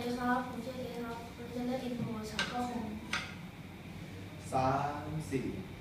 ดีครับผมชื่อเจครับผมจะเล่นอินโทรสามข้อคง3-4